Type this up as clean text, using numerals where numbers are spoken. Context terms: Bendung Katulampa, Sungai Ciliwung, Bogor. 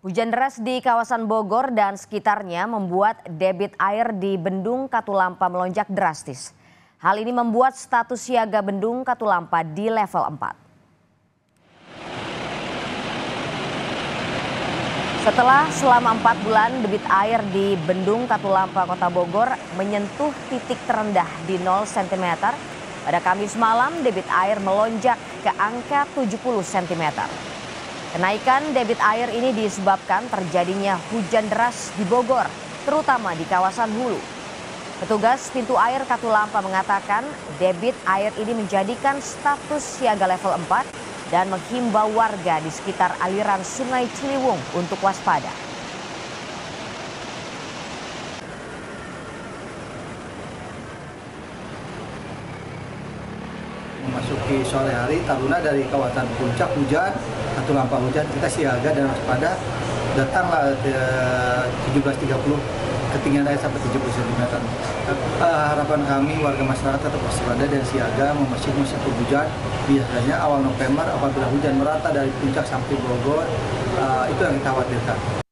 Hujan deras di kawasan Bogor dan sekitarnya membuat debit air di Bendung Katulampa melonjak drastis. Hal ini membuat status siaga Bendung Katulampa di level 4. Setelah selama 4 bulan debit air di Bendung Katulampa Kota Bogor menyentuh titik terendah di 0 cm, pada Kamis malam debit air melonjak ke angka 70 cm. Kenaikan debit air ini disebabkan terjadinya hujan deras di Bogor, terutama di kawasan hulu. Petugas pintu air Katulampa mengatakan debit air ini menjadikan status siaga level 4 dan menghimbau warga di sekitar aliran Sungai Ciliwung untuk waspada. Memasuki sore hari, Taruna dari kawasan puncak hujan, Katulampa hujan, kita siaga dan waspada. Datanglah 17.30, ketinggian air sampai 70 cm. Harapan kami warga masyarakat tetap waspada dan siaga memasuki musim hujan. Biasanya awal November apabila hujan merata dari puncak sampai Bogor, itu yang kita khawatirkan.